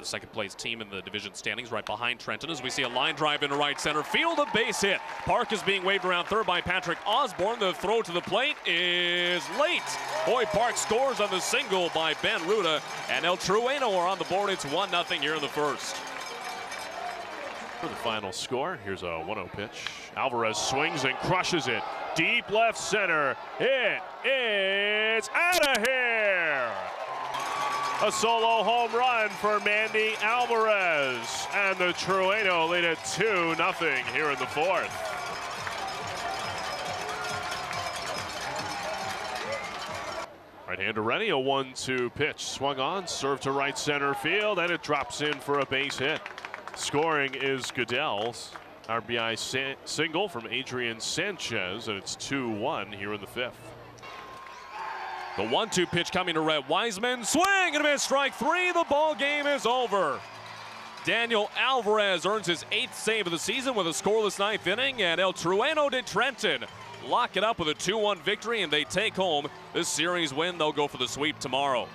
the second place team in the division standings, right behind Trenton, as we see a line drive into right center field, a base hit. Park is being waved around third by Patrick Osborne. The throw to the plate is late. Hoy Park scores on the single by Ben Ruda, and El Trueno are on the board. It's 1-0 here in the first. For the final score, here's a 1-0 pitch. Alvarez swings and crushes it. Deep left center. It is out of here. A solo home run for Mandy Alvarez. And the Trueno lead at 2-0 here in the fourth. Right-hander ready, a 1-2 pitch. Swung on, served to right center field, and it drops in for a base hit. Scoring is Goodell's RBI single from Adrian Sanchez, and it's 2-1 here in the fifth. The 1-2 pitch coming to Red Wiseman. Swing and a miss, strike three. The ball game is over. Daniel Alvarez earns his 8th save of the season with a scoreless 9th inning, and El Trueno de Trenton lock it up with a 2-1 victory, and they take home this series win. They'll go for the sweep tomorrow.